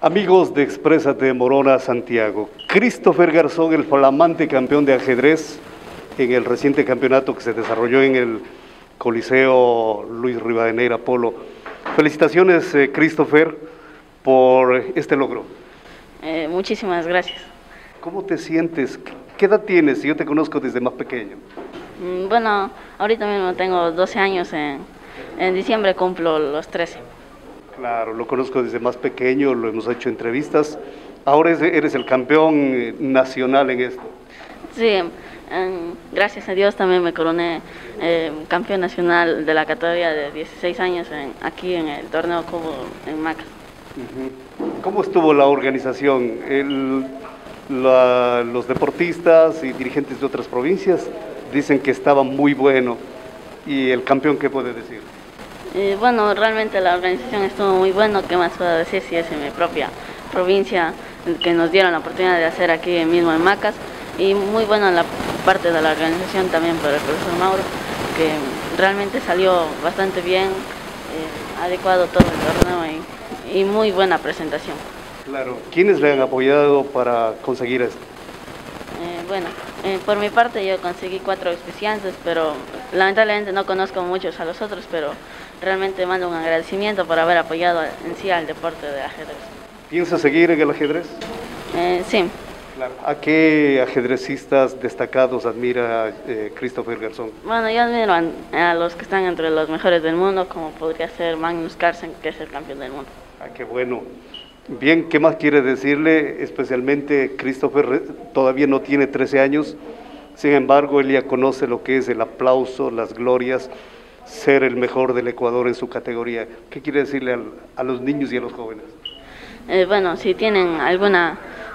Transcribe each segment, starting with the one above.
Amigos de Exprésate Morona Santiago, Cristopher Garzón, el flamante campeón de ajedrez en el reciente campeonato que se desarrolló en el Coliseo Luis Rivadeneira Polo. Felicitaciones, Cristopher, por este logro. Muchísimas gracias. ¿Cómo te sientes? ¿Qué edad tienes? Yo te conozco desde más pequeño. Bueno, ahorita mismo tengo 12 años, en diciembre cumplo los 13. Claro, lo conozco desde más pequeño, lo hemos hecho entrevistas. Ahora eres el campeón nacional en esto. Sí, gracias a Dios también me coroné campeón nacional de la categoría de 16 años aquí en el Torneo Cobo en Macas. ¿Cómo estuvo la organización? Los deportistas y dirigentes de otras provincias dicen que estaba muy bueno. ¿Y el campeón qué puede decir? Bueno, realmente la organización estuvo muy buena. ¿Qué más puedo decir si es en mi propia provincia que nos dieron la oportunidad de hacer aquí mismo en Macas? Y muy buena la parte de la organización también por el profesor Mauro, que realmente salió bastante bien, adecuado todo el torneo y muy buena presentación. Claro, ¿quiénes le han apoyado para conseguir esto? Bueno, por mi parte yo conseguí 4 auspiciantes, pero lamentablemente no conozco muchos a los otros, pero realmente mando un agradecimiento por haber apoyado en sí al deporte de ajedrez. ¿Piensas seguir en el ajedrez? Sí. Claro. ¿A qué ajedrecistas destacados admira Cristopher Garzón? Bueno, yo admiro a los que están entre los mejores del mundo, como podría ser Magnus Carlsen, que es el campeón del mundo. Ah, qué bueno. Bien, ¿qué más quiere decirle? Especialmente Cristopher todavía no tiene 13 años, sin embargo, él ya conoce lo que es el aplauso, las glorias, ser el mejor del Ecuador en su categoría. ¿Qué quiere decirle a los niños y a los jóvenes? Bueno, si tienen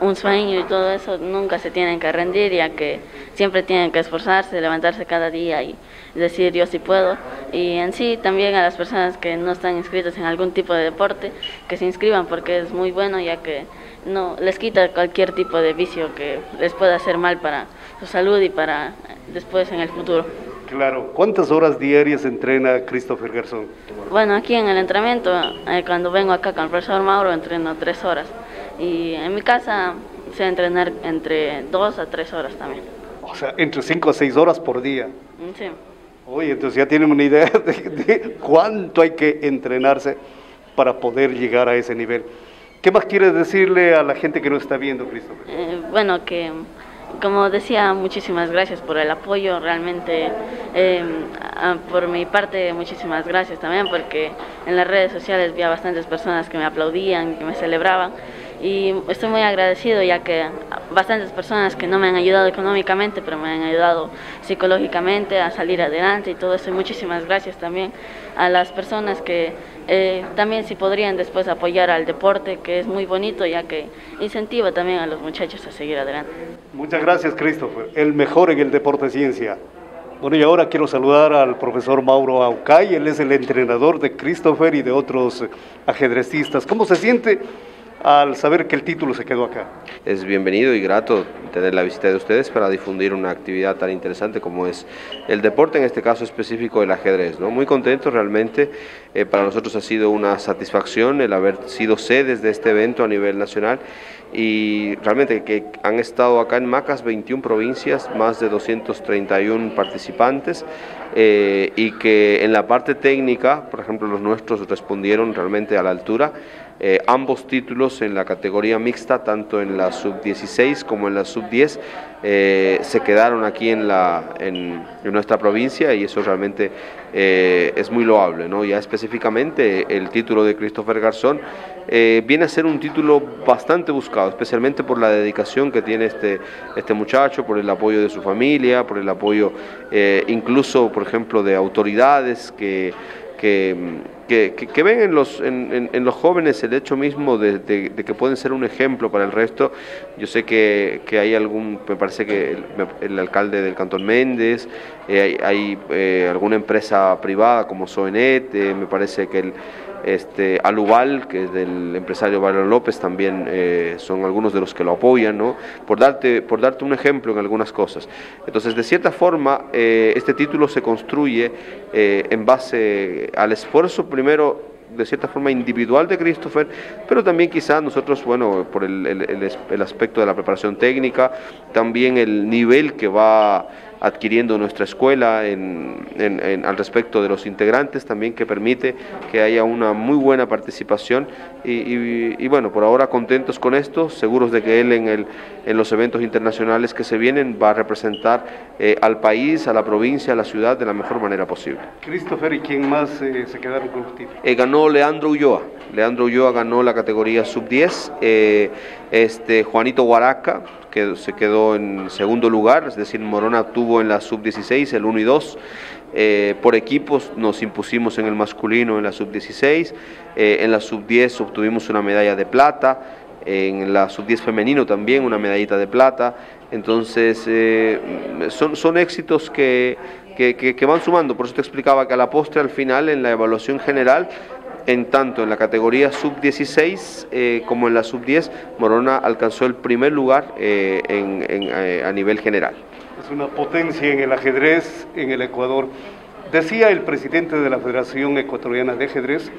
un sueño y todo eso, nunca se tienen que rendir, ya que siempre tienen que esforzarse, levantarse cada día y decir yo sí puedo. Y en sí también a las personas que no están inscritas en algún tipo de deporte, que se inscriban porque es muy bueno, ya que no les quita cualquier tipo de vicio que les pueda hacer mal para su salud y para después en el futuro. Claro. ¿Cuántas horas diarias entrena Cristopher Garzón? Bueno, aquí en el entrenamiento, cuando vengo acá con el profesor Mauro, entreno 3 horas. Y en mi casa sé entrenar entre 2 a 3 horas también. O sea, entre 5 a 6 horas por día. Sí. Oye, entonces ya tienen una idea de cuánto hay que entrenarse para poder llegar a ese nivel. ¿Qué más quieres decirle a la gente que nos está viendo, Cristopher? Bueno, que como decía, muchísimas gracias por el apoyo, realmente por mi parte muchísimas gracias también, porque en las redes sociales vi a bastantes personas que me aplaudían, que me celebraban, y estoy muy agradecido, ya que bastantes personas que no me han ayudado económicamente, pero me han ayudado psicológicamente a salir adelante y todo eso. Y muchísimas gracias también a las personas que también si podrían después apoyar al deporte, que es muy bonito, ya que incentiva también a los muchachos a seguir adelante. Muchas gracias, Cristopher, el mejor en el deporte ciencia. Bueno, y ahora quiero saludar al profesor Mauro Aucay, él es el entrenador de Cristopher y de otros ajedrecistas. ¿Cómo se siente al saber que el título se quedó acá? Es bienvenido y grato tener la visita de ustedes para difundir una actividad tan interesante como es el deporte, en este caso específico el ajedrez, ¿no? Muy contento realmente, para nosotros ha sido una satisfacción el haber sido sedes de este evento a nivel nacional, y realmente que han estado acá en Macas 21 provincias, más de 231 participantes, y que en la parte técnica, por ejemplo, los nuestros respondieron realmente a la altura. Ambos títulos en la categoría mixta, tanto en la sub-16 como en la sub-10, se quedaron aquí en nuestra provincia, y eso realmente es muy loable, ¿no? Ya específicamente el título de Cristopher Garzón viene a ser un título bastante buscado, especialmente por la dedicación que tiene este muchacho, por el apoyo de su familia, por el apoyo incluso, por ejemplo, de autoridades que ven en los jóvenes el hecho mismo de que pueden ser un ejemplo para el resto. Yo sé que hay me parece que el alcalde del Cantón Méndez, hay alguna empresa privada como Soenet, me parece que Alubal, que es del empresario Barrio López, también son algunos de los que lo apoyan, ¿no? Por darte un ejemplo en algunas cosas. Entonces, de cierta forma, este título se construye en base al esfuerzo primero de cierta forma individual de Cristopher, pero también quizás nosotros, bueno, por el aspecto de la preparación técnica, también el nivel que va adquiriendo nuestra escuela al respecto de los integrantes, también que permite que haya una muy buena participación y bueno, por ahora contentos con esto, seguros de que él en los eventos internacionales que se vienen va a representar al país, a la provincia, a la ciudad de la mejor manera posible. Cristopher, ¿y quién más se quedaron con los títulos? Ganó Leandro Ulloa. Leandro Ulloa ganó la categoría sub-10, Juanito Guaraca, que se quedó en segundo lugar, es decir, Morona obtuvo en la sub-16 el 1 y 2, por equipos nos impusimos en el masculino en la sub-16, en la sub-10 obtuvimos una medalla de plata, en la sub-10 femenino también una medallita de plata, entonces son éxitos que van sumando, por eso te explicaba que a la postre al final en la evaluación general, en tanto en la categoría sub-16 como en la sub-10, Morona alcanzó el primer lugar a nivel general. Es una potencia en el ajedrez en el Ecuador. Decía el presidente de la Federación Ecuatoriana de Ajedrez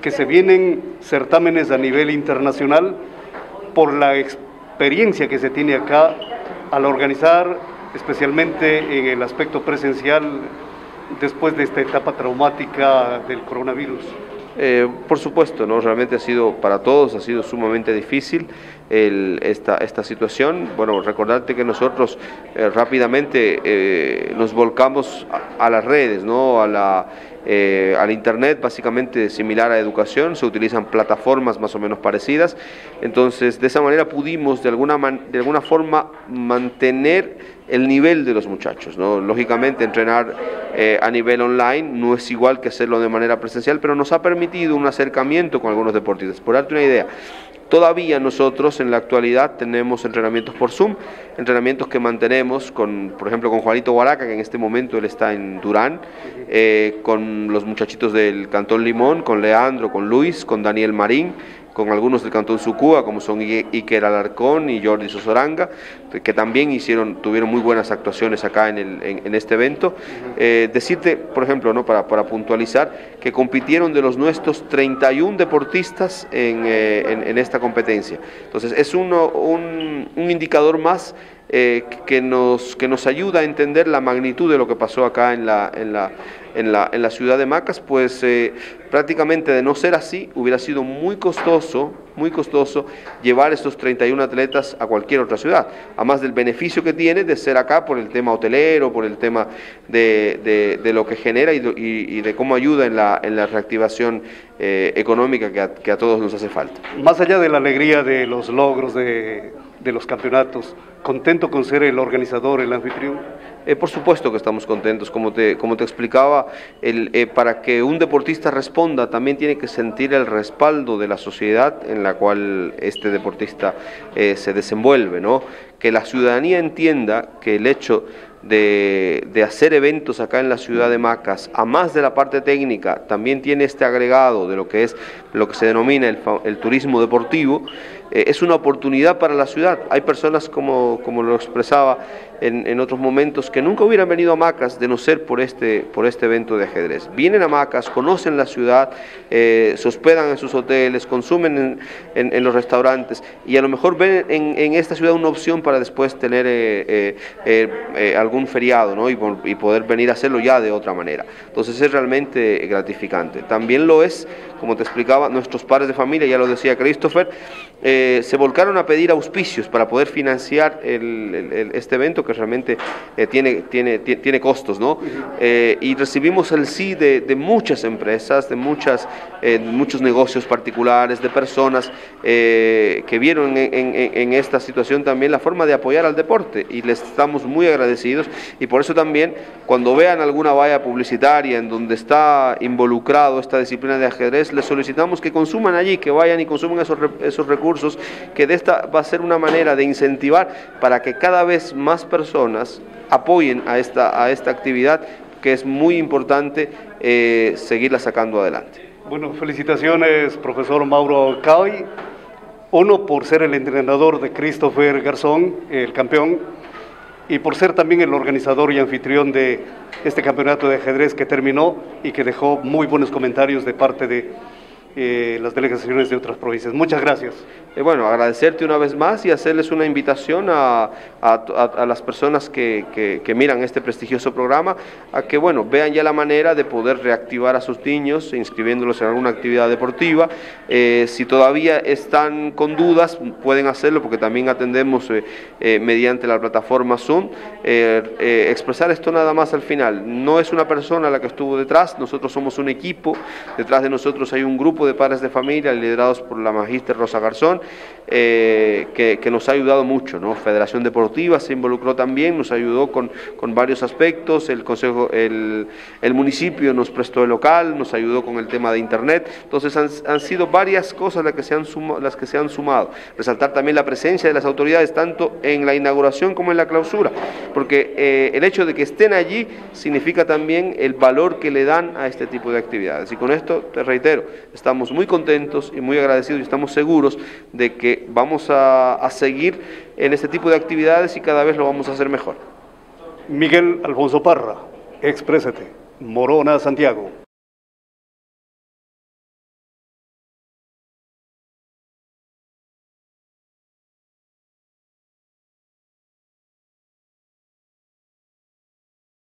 que se vienen certámenes a nivel internacional por la experiencia que se tiene acá al organizar, especialmente en el aspecto presencial después de esta etapa traumática del coronavirus. Por supuesto, ¿no? Realmente ha sido para todos, ha sido sumamente difícil esta situación. Bueno, recordarte que nosotros rápidamente nos volcamos a las redes, ¿no? Al internet, básicamente similar a educación, se utilizan plataformas más o menos parecidas. Entonces, de esa manera pudimos de alguna forma mantener el nivel de los muchachos, ¿no? Lógicamente entrenar a nivel online no es igual que hacerlo de manera presencial, pero nos ha permitido un acercamiento con algunos deportistas. Por darte una idea, todavía nosotros en la actualidad tenemos entrenamientos por Zoom, entrenamientos que mantenemos, por ejemplo, con Juanito Guaraca, que en este momento él está en Durán, con los muchachitos del Cantón Limón, con Leandro, con Luis, con Daniel Marín, con algunos del Cantón Sucúa, como son Iker Alarcón y Jordi Sosoranga, que también tuvieron muy buenas actuaciones acá en este evento. Decirte, por ejemplo, ¿no? para puntualizar, que compitieron de los nuestros 31 deportistas en esta competencia. Entonces, es un indicador más que nos ayuda a entender la magnitud de lo que pasó acá en la ciudad de Macas, pues prácticamente de no ser así hubiera sido muy costoso llevar estos 31 atletas a cualquier otra ciudad, además del beneficio que tiene de ser acá por el tema hotelero, por el tema de lo que genera y de cómo ayuda en la reactivación económica que a todos nos hace falta. Más allá de la alegría de los logros de los campeonatos, ¿contento con ser el organizador, el anfitrión? Por supuesto que estamos contentos, como te explicaba, para que un deportista responda también tiene que sentir el respaldo de la sociedad en la cual este deportista se desenvuelve, ¿no? Que la ciudadanía entienda que el hecho de hacer eventos acá en la ciudad de Macas, a más de la parte técnica, también tiene este agregado de lo que es lo que se denomina el turismo deportivo, es una oportunidad para la ciudad. Hay personas, como lo expresaba en otros momentos, que nunca hubieran venido a Macas de no ser por este evento de ajedrez. Vienen a Macas, conocen la ciudad, se hospedan en sus hoteles, consumen en los restaurantes y a lo mejor ven en esta ciudad una opción para después tener algún feriado, ¿no? Y poder venir a hacerlo ya de otra manera. Entonces es realmente gratificante. También lo es, como te explicaba, nuestros padres de familia, ya lo decía Cristopher, se volcaron a pedir auspicios para poder financiar este evento que realmente tiene costos, ¿no? Y recibimos el sí de muchas empresas, de muchos negocios particulares, de personas que vieron en esta situación también la forma de apoyar al deporte y les estamos muy agradecidos y por eso también cuando vean alguna valla publicitaria en donde está involucrado esta disciplina de ajedrez, les solicitamos que consuman allí, que vayan y consuman esos recursos, que de esta va a ser una manera de incentivar para que cada vez más personas apoyen a esta actividad que es muy importante seguirla sacando adelante. Bueno, felicitaciones, profesor Mauro Aucay, uno por ser el entrenador de Cristopher Garzón, el campeón, y por ser también el organizador y anfitrión de este campeonato de ajedrez que terminó y que dejó muy buenos comentarios de parte de las delegaciones de otras provincias. Muchas gracias. Bueno, agradecerte una vez más y hacerles una invitación a las personas que miran este prestigioso programa, a que, bueno, vean ya la manera de poder reactivar a sus niños, inscribiéndolos en alguna actividad deportiva. Si todavía están con dudas, pueden hacerlo, porque también atendemos mediante la plataforma Zoom. Expresar esto nada más al final: no es una persona la que estuvo detrás, nosotros somos un equipo, detrás de nosotros hay un grupo de padres de familia liderados por la magíster Rosa Garzón, que nos ha ayudado mucho, ¿no? Federación Deportiva se involucró también, nos ayudó con varios aspectos, el consejo, el municipio nos prestó el local, nos ayudó con el tema de internet. Entonces han sido varias cosas las que se han sumado. Resaltar también la presencia de las autoridades, tanto en la inauguración como en la clausura, porque el hecho de que estén allí significa también el valor que le dan a este tipo de actividades. Y con esto, te reitero, estamos muy contentos y muy agradecidos, y estamos seguros de que vamos a seguir en este tipo de actividades y cada vez lo vamos a hacer mejor. Miguel Alfonso Parra, Exprésate, Morona, Santiago.